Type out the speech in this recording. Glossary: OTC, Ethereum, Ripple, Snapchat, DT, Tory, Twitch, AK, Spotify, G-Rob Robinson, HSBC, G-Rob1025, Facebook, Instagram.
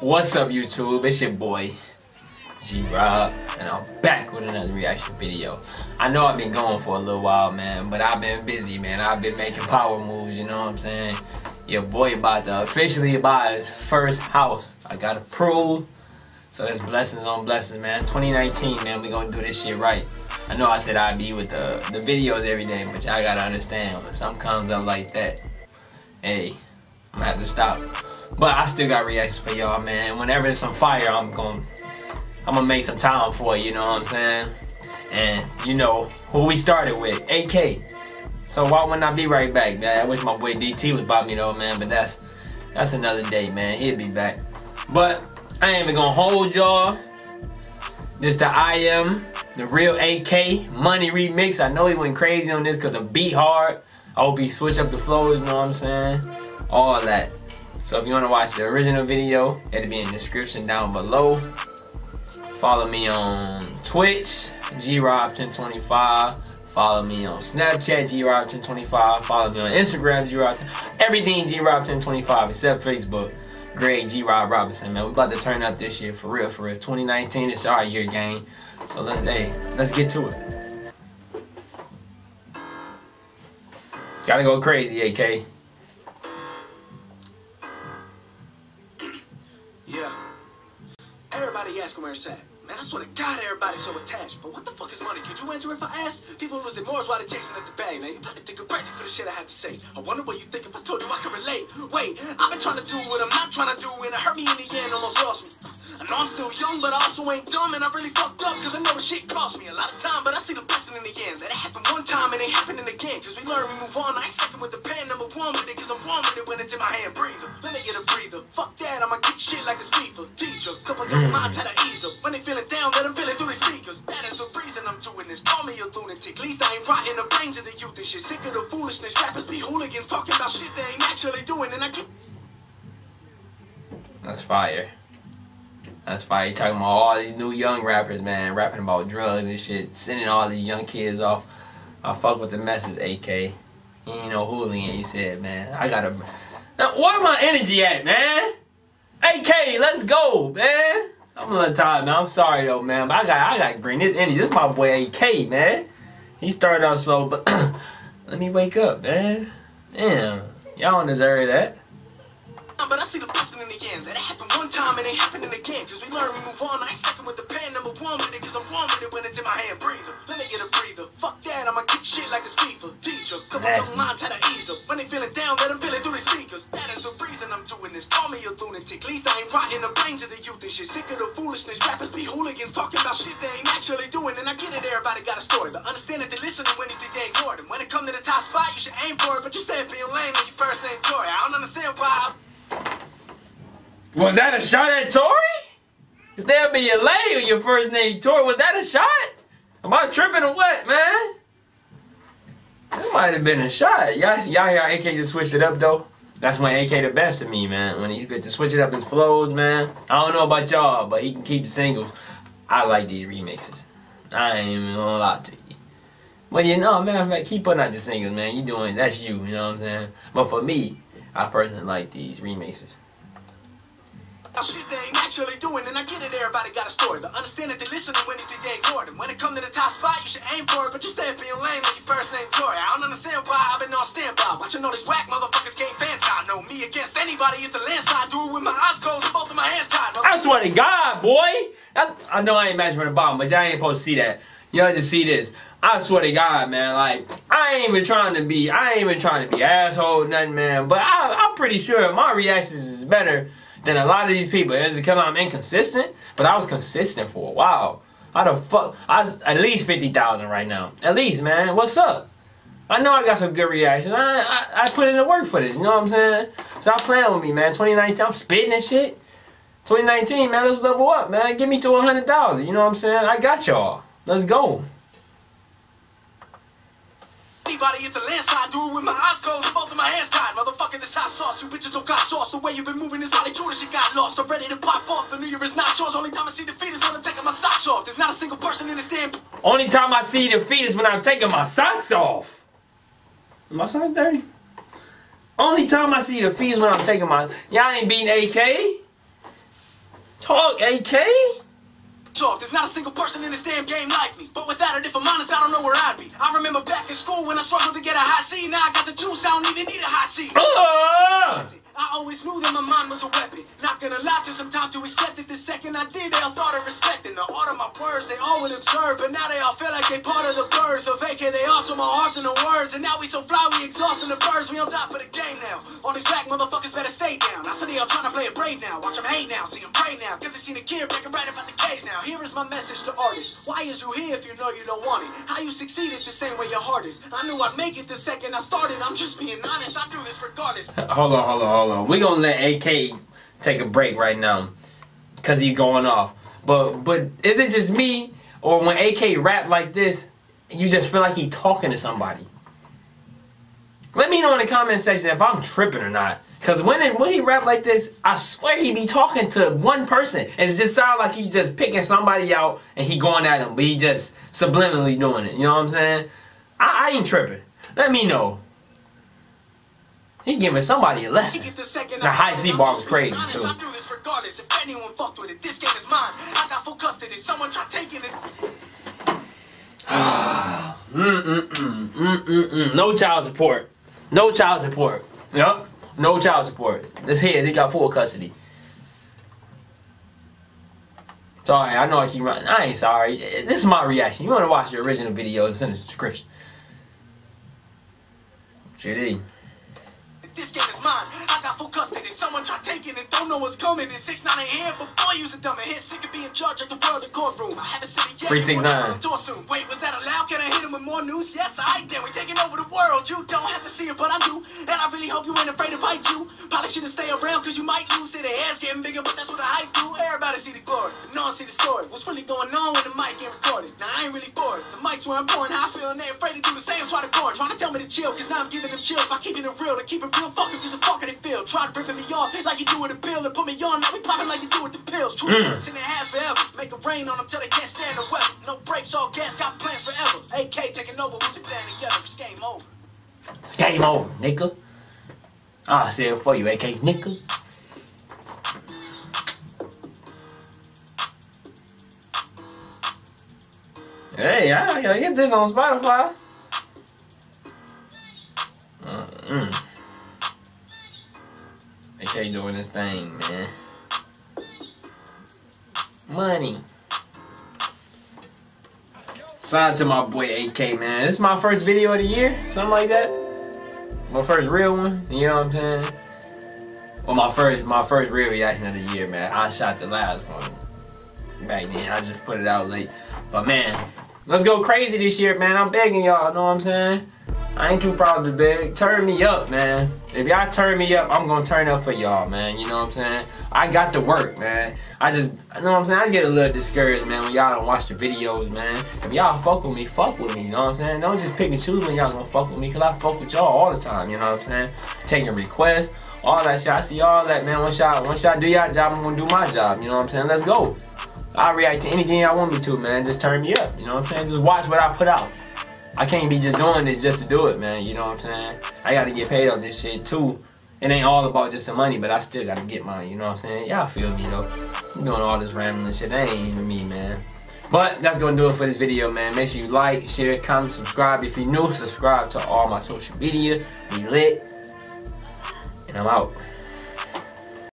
What's up YouTube, it's your boy G-Rob and I'm back with another reaction video. I know I've been going for a little while, man, but I've been busy, man. I've been making power moves, you know what I'm saying? Your boy about to officially buy his first house. I got approved, so that's blessings on blessings, man. 2019, man, we gonna do this shit right. I know I said I'd be with the videos every day, but y'all gotta understand when something comes up like that, hey, I'm gonna have to stop. But I still got reactions for y'all, man. Whenever it's on fire, I'm gonna make some time for it, you know what I'm saying? And you know who we started with, AK. So why wouldn't I be right back, man? I wish my boy DT was by me though, man, but that's another day, man. He'll be back. But I ain't even gonna hold y'all. This the I Am, the real AK, Money remix. I know he went crazy on this cause the beat hard. I hope he switched up the flows, you know what I'm saying? All that. So if you want to watch the original video, it'll be in the description down below. Follow me on Twitch, G-Rob1025. Follow me on Snapchat, G-Rob1025. Follow me on Instagram, G-Rob1025. Everything G-Rob1025 except Facebook. Great G-Rob Robinson, man. We're about to turn up this year for real, for real. 2019 is our year, gang. So let's get to it. Gotta go crazy, AK. Where it's at. Man, I swear to God everybody's so attached. But what the fuck is money? Did you answer it for ass? People losing more while they're chasing at the bag. Now you trying to take a break for the shit I have to say. I wonder what you think if I told you I could relate. Wait, I've been trying to do what I'm not trying to do, and it hurt me in the end, almost lost me. I know I'm still young, but I also ain't dumb, and I really fucked up, cause I know shit cost me a lot of time, but I see the blessing in the end. That it happened one time and ain't happening again, cause we learn, we move on. I ain't second with the pen, number one with it, cause I'm one with it when it's in my hand. Breather, let me get a breather. Fuck that, I'ma kick shit like a speaker. Teacher, couple young minds had a ease up. When they feeling down, let them feel it through the speakers. That is the reason I'm doing this. Call me a lunatic, least I ain't rotting the brains of the youth and shit. Sick of the foolishness, rappers be hooligans talking about shit they ain't actually doing, and I keep. That's fire. That's why you're talking about all these new young rappers, man, rapping about drugs and shit, sending all these young kids off. I fuck with the message, AK. You ain't no hooligan, he said, man. I gotta. Now, where my energy at, man? AK, let's go, man. I'm a little tired, man. I'm sorry though, man, but I got to bring this energy. This is my boy AK, man. He started out slow, but let me wake up, man. Damn, y'all don't deserve that. But I see the blessing in the end. That it happened one time and ain't happening again. Cause we learn, we move on. I ain't second with the pen, number one with it, cause I'm one with it when it's in my hand. Breather, let me get a breather. Fuck that, I'ma kick shit like a speaker. Teacher, couple lines had a ease up. When they feeling down, let them feel it through the speakers. That is the reason I'm doing this. Call me a lunatic, least I ain't rotting the brains of the youth and shit. Sick of the foolishness, rappers be hooligans talking about shit they ain't actually doing. And I get it, everybody got a story, but understand that they listening when you think they ignored them. When it come to the top spot, you should aim for it, but you said being lame when you first ain't Tory. I don't understand why. Was that a shot at Tory? Is there be a lady with your first name Tory? Was that a shot? Am I tripping or what, man? That might have been a shot. Y'all hear how AK just switched it up though? That's when AK the best to me, man. When he get to switch it up his flows, man. I don't know about y'all, but he can keep the singles. I like these remixes. I ain't even gonna lie to you. But you know, matter of fact, keep putting out your singles, man. You doing, that's you, you know what I'm saying? But for me, I personally like these remixes. Shit they ain't actually doing, and I get it, everybody got a story, but understand that they listening when you think they ignored them. When it come to the top spot, you should aim for it, but you said being lame when you first ain't Tory. I don't understand why I've been on standby, watching all these whack motherfuckers game fans. I know me against anybody, it's a landslide. Do it with my eyes closed and both of my hands tied. I swear to God, boy. I know I ain't matching with the bottom, but y'all ain't supposed to see that. Y'all just see this. I swear to God, man, like, I ain't even trying to be asshole, nothing, man, but I'm pretty sure my reactions is better than a lot of these people. Is it because I'm inconsistent? But I was consistent for a while. How the fuck? I was at least 50,000 right now. At least, man. What's up? I know I got some good reactions. I put in the work for this. You know what I'm saying? Stop playing with me, man. 2019, I'm spitting and shit. 2019, man, let's level up, man. Get me to 100,000. You know what I'm saying? I got y'all. Let's go. Anybody, it's a landslide. Do it with my eyes closed and both of my hands tied. Motherfucker, this hot sauce. You bitches don't got sauce. The way you've been moving is probably true. This shit got lost. I'm ready to pop off. The New Year is not yours. Only time I see defeat is when I'm taking my socks off. There's not a single person in this damn. Only time I see defeat is when I'm taking my socks off. My socks dirty. Only time I see defeat is when I'm taking my. Y'all ain't beating AK. Talk, AK? There's not a single person in this damn game like me. But without it, if I'm honest, I don't know where I'd be. I remember back in school when I struggled to get a high C. Now I got the juice, I don't even need a high C. I always knew that my mind was a weapon. Not gonna lie to some time to excess it. The second I did, they all started respecting the art of my words. They all will observe, but now they all feel like they part of the birds of AK. They also my hearts and the words. And now we so fly, we exhausting the birds. We on top of the game now. All these black motherfuckers better stay down. I see they all trying to play it brave now. Watch them hate now, see them pray now. Cause they seen a kid breaking right about the cage now. Here is my message to artists. Why is you here if you know you don't want it? How you succeed is the same way your heart is. I knew I'd make it the second I started. I'm just being honest, I do this regardless. Hold on. We're gonna let AK take a break right now because he's going off. But is it just me, or when AK rap like this, you just feel like he talking to somebody? Let me know in the comment section if I'm tripping or not. Because when he rap like this, I swear he be talking to one person. It just sounds like he's just picking somebody out and he going at him, but he just subliminally doing it. You know what I'm saying? I ain't tripping. Let me know. He giving somebody a lesson. The high Z bar was crazy too. I do this regardless. If anyone fucked with it, this game is mine. I got full custody. Someone try taking it. No child support. No child support. Yup. No child support. This here, he got full custody. Sorry, I know I keep running. I ain't sorry. This is my reaction. You want to watch the original video? It's in the description. GD. This game is mine. I got full custody. Someone try taking it. Don't know what's coming. It's 6-9 a.m. But boy, you's a dumb head. Sick of being charged at the world of courtroom. I haven't said it yet. 369. Wait, was that allowed? Can I hit him with more news? Yes, I did. We're taking over the world. You don't have to see it, but I do. And I really hope you ain't afraid to fight you. Probably shouldn't stay around because you might lose it. The ass getting bigger, but that's what I hype do. Everybody see the glory. No one see the story. What's really going on when the mic ain't recorded? Now, I ain't really bored. The mic's where I'm born. How I feel, and they afraid to do the same. That's why they're born. Trying to tell me to chill because now I'm giving them chills. By keeping it real, to keep it real. Fuck if he's a fucking feel. Try ripping me off like you do with a pill and put me on. Now we popping like you do with the pills. True in their ass forever. Make it rain on them till they can't stand the weather. No breaks, all gas, got plans forever. AK taking over, we playing together. It's game over. It's game over, nigga. I said it for you, AK, nigga. Hey, I gotta get this on Spotify. AK doing this thing, man. Money. Shout out to my boy AK, man. This is my first video of the year, something like that. My first real one, you know what I'm saying? Well, my first real reaction of the year, man. I shot the last one back then. I just put it out late. But man, let's go crazy this year, man. I'm begging y'all, know what I'm saying? I ain't too proud to beg. Turn me up, man. If y'all turn me up, I'm gonna turn up for y'all, man. You know what I'm saying? I got to work, man. I know what I'm saying? I get a little discouraged, man, when y'all don't watch the videos, man. If y'all fuck with me, you know what I'm saying? Don't just pick and choose when y'all gonna fuck with me, cause I fuck with y'all all the time, you know what I'm saying? Taking requests, all that shit. I see all that, man. Once y'all do y'all job, I'm gonna do my job, you know what I'm saying? Let's go. I'll react to anything y'all want me to, man. Just turn me up, you know what I'm saying? Just watch what I put out. I can't be just doing this just to do it, man. You know what I'm saying? I gotta get paid on this shit too. It ain't all about just the money, but I still gotta get mine. You know what I'm saying? Y'all feel me though. I'm doing all this rambling shit. That ain't even me, man. But that's gonna do it for this video, man. Make sure you like, share, comment, subscribe. If you're new, subscribe to all my social media. Be lit. And I'm out.